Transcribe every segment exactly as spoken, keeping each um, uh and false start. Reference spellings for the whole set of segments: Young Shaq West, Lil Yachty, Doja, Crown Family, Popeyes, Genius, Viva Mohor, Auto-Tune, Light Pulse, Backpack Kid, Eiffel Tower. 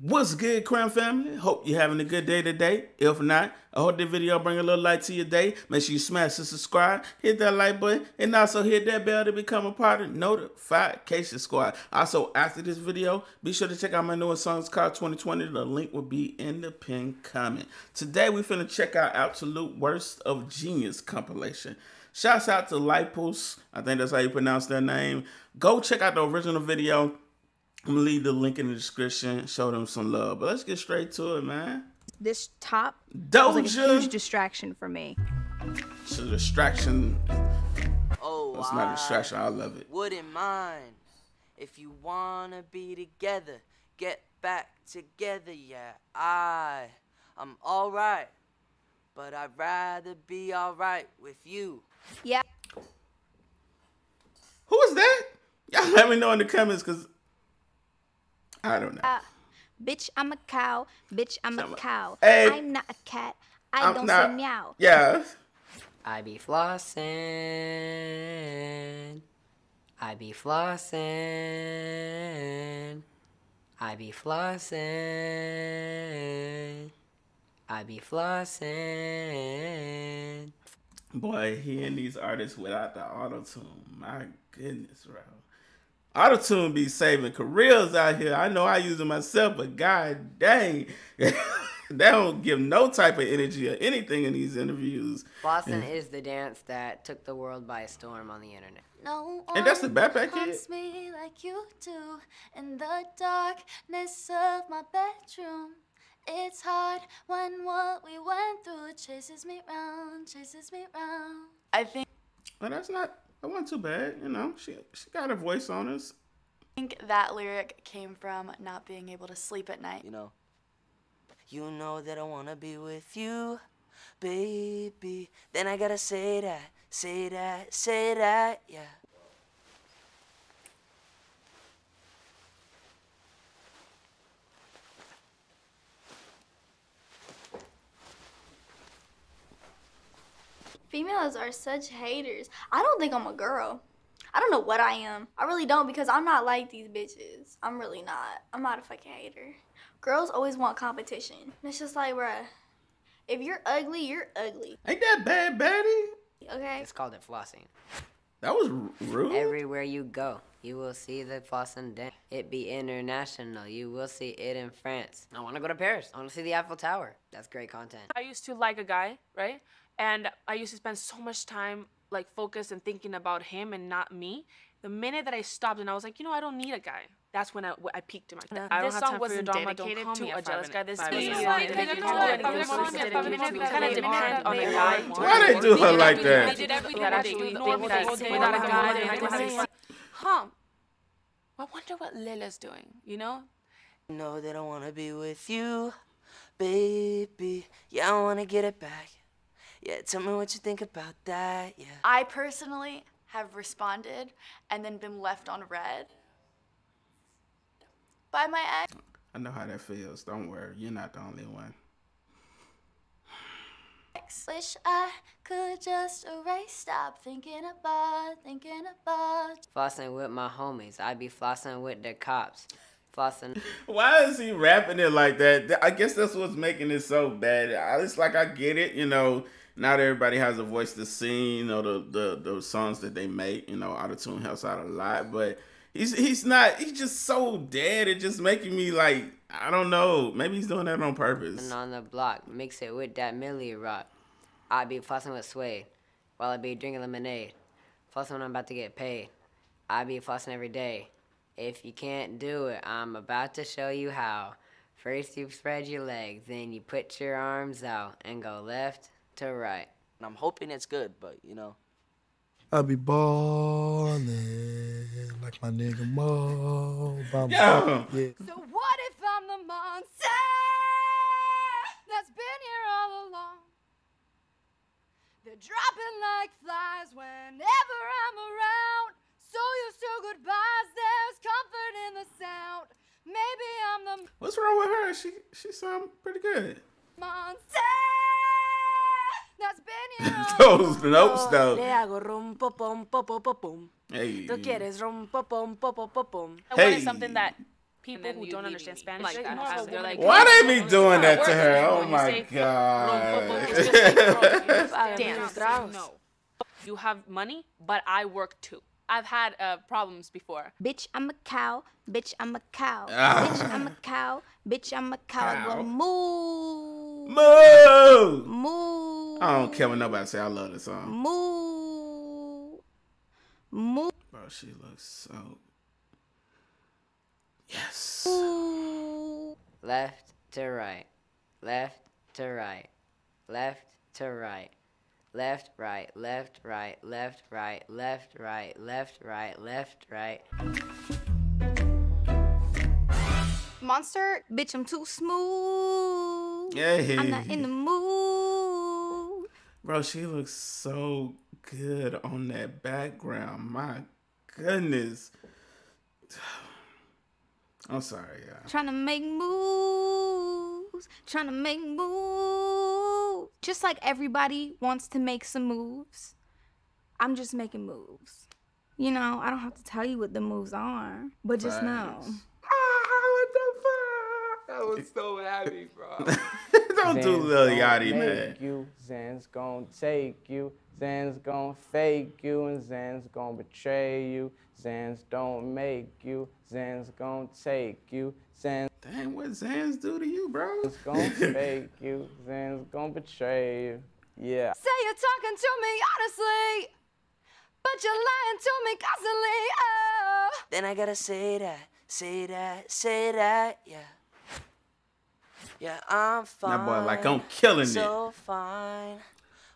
What's good, Crown Family? Hope you're having a good day today. If not, I hope the video bring a little light to your day. Make sure you smash the subscribe, hit that like button, and also hit that bell to become a part of the notification squad. Also, after this video, be sure to check out my newest songs called twenty twenty. The link will be in the pinned comment. Today, we finna check out Absolute Worst of Genius compilation. Shouts out to Light Pulse. I think that's how you pronounce their name. Go check out the original video. I'm gonna leave the link in the description. Show them some love, but let's get straight to it, man. This top Doja was like a huge distraction for me. It's a distraction. Oh, it's not a distraction. I love it. Wouldn't mind if you wanna be together, get back together. Yeah, I, I'm all right, but I'd rather be all right with you. Yeah. Who is that? Y'all let me know in the comments, cause I don't know. Uh, bitch, I'm a cow. Bitch, I'm, I'm a cow. Hey, I'm not a cat. I I'm don't not, say meow. Yeah. I be flossing. I be flossing. I be flossing. I be flossing. Boy, hearing these artists without the auto-tune. My goodness, bro. Auto-tune be saving careers out here. I know I use it myself, but god dang. They don't give no type of energy or anything in these interviews. Boston is the dance that took the world by storm on the internet. No one and that's the Backpack Kid. Me like you do in the darkness of my bedroom. It's hard when what we went through chases me round, chases me round. I think... Well, that's not... It wasn't too bad, you know. She she got her voice on us. I think that lyric came from not being able to sleep at night. You know, you know that I wanna be with you, baby. Then I gotta say that, say that, say that, yeah. Females are such haters. I don't think I'm a girl. I don't know what I am. I really don't, because I'm not like these bitches. I'm really not. I'm not a fucking hater. Girls always want competition. And it's just like, bruh, if you're ugly, you're ugly. Ain't that bad, baddie? Okay. It's called it flossing. That was rude. Everywhere you go, you will see the flossing dance. It be international. You will see it in France. I want to go to Paris. I want to see the Eiffel Tower. That's great content. I used to like a guy, right? And I used to spend so much time like focused and thinking about him and not me. The minute that I stopped and I was like, you know, I don't need a guy. That's when I, I peaked in my. No, I don't this have song time wasn't for your dedicated drama. Don't to a jealous minute. Guy. This is you know why they do her like that? That huh? I wonder what Lila's doing. You know? No, they don't want to be with you, baby. Yeah, I want to get it back. Yeah, tell me what you think about that, yeah. I personally have responded and then been left on red by my ex. I know how that feels. Don't worry, you're not the only one. Wish I could just erase, stop thinking about, thinking about. Flossing with my homies. I be flossing with the cops. Flossing. Why is he rapping it like that? I guess that's what's making it so bad. I just like, I get it, you know. Not everybody has a voice to sing or the the, the songs that they make. You know, autotune helps out a lot, but he's he's not. He's just so dead. It just making me like, I don't know. Maybe he's doing that on purpose. And on the block, mix it with that Millie rock. I be flossing with suede while I be drinking lemonade. Flossing when I'm about to get paid. I be flossing every day. If you can't do it, I'm about to show you how. First you spread your legs, then you put your arms out and go left to right. And I'm hoping it's good, but you know. I be ballin' like my nigga Mo. Yeah. Yeah. So what if I'm the monster that's been here all along? They're dropping like flies whenever I'm around. So used to goodbyes, there's comfort in the sound. Maybe I'm the... What's wrong with her? She she sound pretty good. Monster! That's been here all those notes, though. Le hago rum, pop, pom, pop, pop, pop, pom. Hey. Tú quieres rum, pop, pom, pop, pop, pom. I wanted something that people who don't understand Spanish. Like, they're like, why they be doing that to her? Oh my God. Dance. No. You have money, but I work too. I've had uh, problems before. Bitch, I'm a cow. Bitch, I'm a cow. Bitch, I'm a cow. Bitch, I'm a cow. Go move. Move. Move. I don't care what nobody say. I love this song. Move. Move. Bro, she looks so... Yes. Move. Left to right. Left to right. Left to right. Left, right, left, right, left, right, left, right, left, right, left, right. Monster, bitch, I'm too smooth. Hey. I'm not in the mood. Bro, she looks so good on that background. My goodness. I'm sorry, y'all. Trying to make moves. Trying to make moves. Just like everybody wants to make some moves, I'm just making moves. You know, I don't have to tell you what the moves are, but just nice. Know. Ah, what the fuck? I was so happy, bro. Don't do Lil Yachty, man. You, Zan's gonna take you. Zan's gonna fake you, and Zan's gonna betray you. Zan's don't make you. Zan's gonna take you. Zan's Dang, what Zan's do to you, bro? Zan's gonna fake you. Zan's gonna betray you. Yeah. Say you're talking to me honestly, but you're lying to me constantly. Oh. Then I gotta say that, say that, say that, yeah. Yeah, I'm fine. That boy, like I'm killing so it. So fine.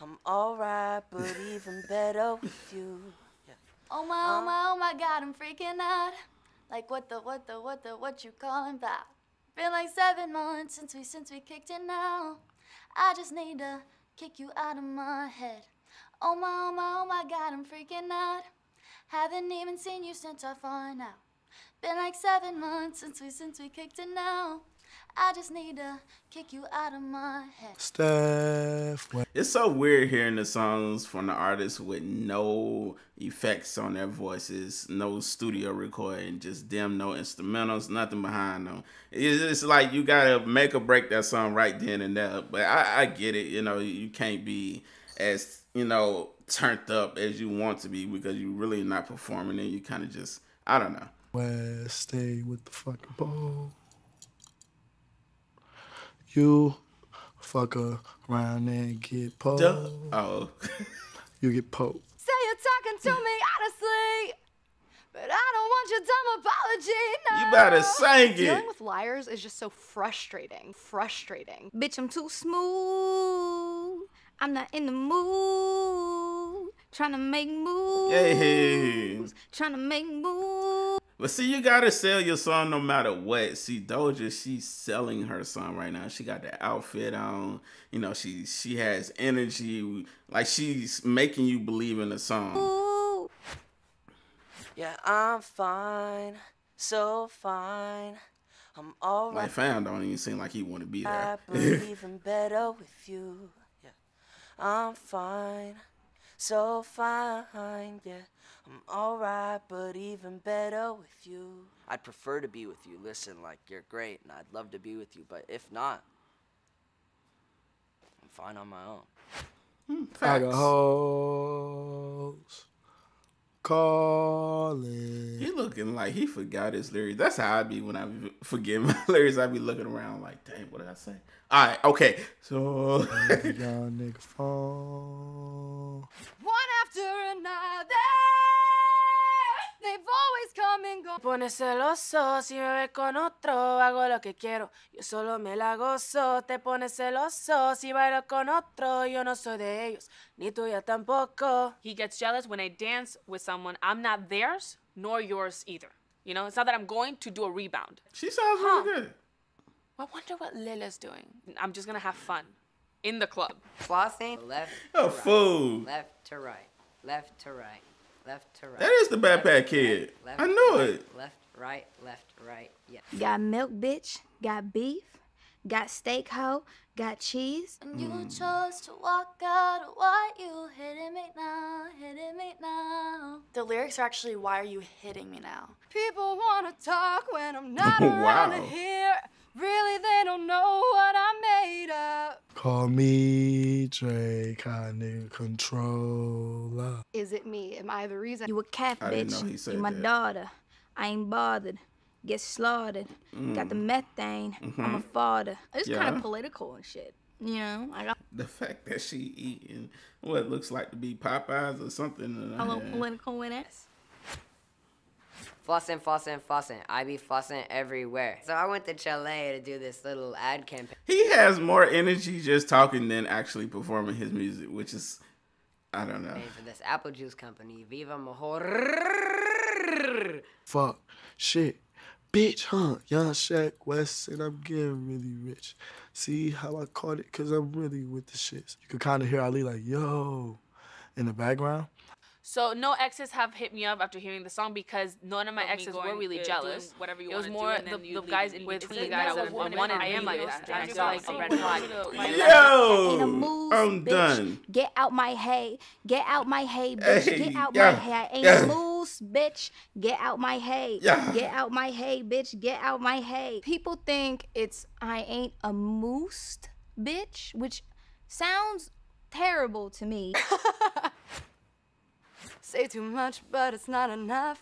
I'm alright, but even better with you. Yeah. Oh my, oh my, oh my God, I'm freaking out. Like what the, what the, what the, what you calling about? Been like seven months since we, since we kicked it now. I just need to kick you out of my head. Oh my, oh my, oh my God, I'm freaking out. Haven't even seen you since I found out. Been like seven months since we, since we kicked it now. I just need to kick you out of my head. Steph. It's so weird hearing the songs from the artists with no effects on their voices, no studio recording, just them, no instrumentals, nothing behind them. It's just like you gotta make or break that song right then and there. But I, I get it, you know, you can't be as, you know, turned up as you want to be because you're really not performing and you kind of just, I don't know. Well, stay with the fucking ball. You fuck around and get poked. Oh. You get poked. Say you're talking to me honestly, but I don't want your dumb apology. No. You better sing it. Dealing with liars is just so frustrating. Frustrating. Bitch, I'm too smooth. I'm not in the mood. Trying to make moves. Hey. Trying to make moves. But see, you gotta sell your song no matter what. See, Doja, she's selling her song right now. She got the outfit on. You know, she she has energy. Like, she's making you believe in the song. Ooh. Yeah, I'm fine. So fine. I'm all right. My fan don't even seem like he want to be there. I believe in better with you. Yeah. I'm fine. So fine, yeah. I'm alright, but even better with you. I'd prefer to be with you. Listen, like, you're great, and I'd love to be with you, but if not, I'm fine on my own. Mm, facts. Calling. He looking like he forgot his lyrics. That's how I be when I forget my lyrics. I be looking around like, dang, what did I say? All right, okay. So, y'all nigga fall. One after another. They've always come and go. Pone celoso si me ves con otro, hago lo que quiero, yo solo me la gozo. Te pone celoso si bailo con otro, yo no soy de ellos, ni tuya tampoco. He gets jealous when I dance with someone. I'm not theirs, nor yours either. You know, it's not that I'm going to do a rebound. She sounds huh. really good. I wonder what Lila's doing. I'm just gonna have fun in the club. Flossing. Left to right. Fool. Left to right. Left to right. Left to right. That is the Backpack Kid. Left, I know left, it. Left, right, left, right, yeah. Got milk, bitch. Got beef. got steak hoe, got cheese. And you mm. chose to walk out, why you hitting me now, hitting me now. The lyrics are actually, why are you hitting me now? People wanna talk when I'm not around wow. to hear. Really, they don't know what I made up. Call me Drake, I need controller. Is it me? Am I the reason? You a cat, bitch. You my that. daughter. I ain't bothered. Get slaughtered. Mm. Got the methane. Mm -hmm. I'm a father. It's yeah. kind of political and shit. You know? I got the fact that she eating what looks like to be Popeyes or something. A little political with us. Fussin', fussin', fussin'. I be fussin' everywhere. So I went to Chile to do this little ad campaign. He has more energy just talking than actually performing his music, which is, I don't know. For this apple juice company, Viva Mohor. Fuck, shit, bitch, huh? Young Shaq West, and I'm getting really rich. See how I caught it? Cause I'm really with the shits. You could kind of hear Ali like, yo, in the background. So no exes have hit me up after hearing the song because none of my exes were really jealous. Whatever you it was more do, the, the guys in between that I wanted. I am like that. Just like a red flag. Yo, I'm done. Get out my hay. Get out my hay, bitch. Get out my hay. I ain't a moose, bitch. Get out my hay. Get out my hay, bitch. Get out my hay. People think it's I ain't a moose, bitch, which sounds terrible to me. Say too much, but it's not enough.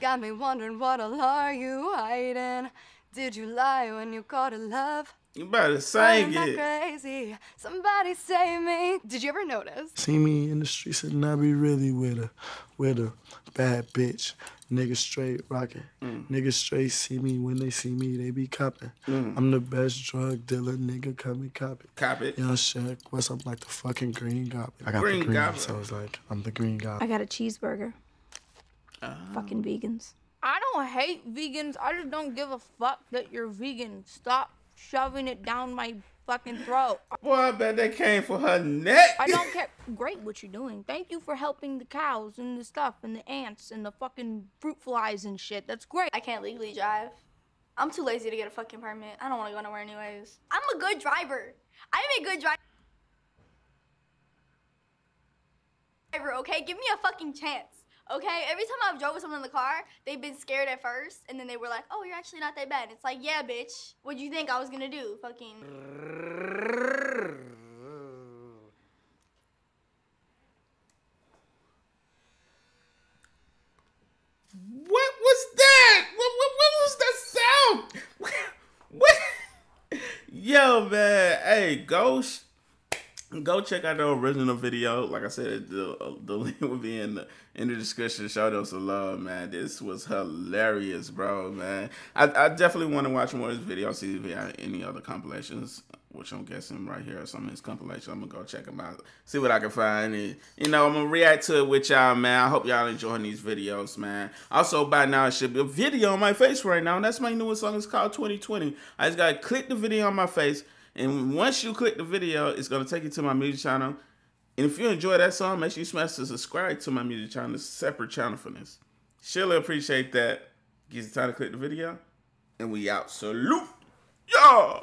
Got me wondering what all are you hiding? Did you lie when you called it love? You better sing it. Crazy. Somebody save me. Did you ever notice? See me in the streets and I be really with a, with a bad bitch. Niggas straight rockin'. Mm. Niggas straight see me. When they see me, they be coppin'. Mm. I'm the best drug dealer, nigga, come and cop it. Cop it. Young Shaq West, I'm like the fucking Green Goblin. I got green the Green Goblin, so I was like, I'm the Green Goblin. I got a cheeseburger. Oh. Fucking vegans. I don't hate vegans. I just don't give a fuck that you're vegan. Stop shoving it down my fucking throat. Boy, I bet that came for her neck. I don't care. Great what you're doing. Thank you for helping the cows and the stuff and the ants and the fucking fruit flies and shit. That's great. I can't legally drive. I'm too lazy to get a fucking permit. I don't want to go nowhere anyways. I'm a good driver. I'm a good dri driver, okay? Give me a fucking chance. Okay, every time I've drove with someone in the car, they've been scared at first, and then they were like, oh, you're actually not that bad. It's like, yeah, bitch. What'd you think I was gonna do? Fucking. What was that? What, what, what was that sound? What? What? Yo, man. Hey, go. Go check out the original video. Like I said, the, the link will be in the, in the description. Show them some love, man. This was hilarious, bro, man. I, I definitely want to watch more of this video. See if he had any other compilations, which I'm guessing right here are some of his compilations. I'm going to go check them out. See what I can find. And, you know, I'm going to react to it with y'all, man. I hope y'all enjoying these videos, man. Also, by now, it should be a video on my face right now. And that's my newest song. It's called twenty twenty. I just got to click the video on my face. And once you click the video, it's going to take you to my music channel. And if you enjoy that song, make sure you smash the subscribe to my music channel. It's a separate channel for this. Surely appreciate that. Gives you time to click the video. And we out. Salute. Yeah.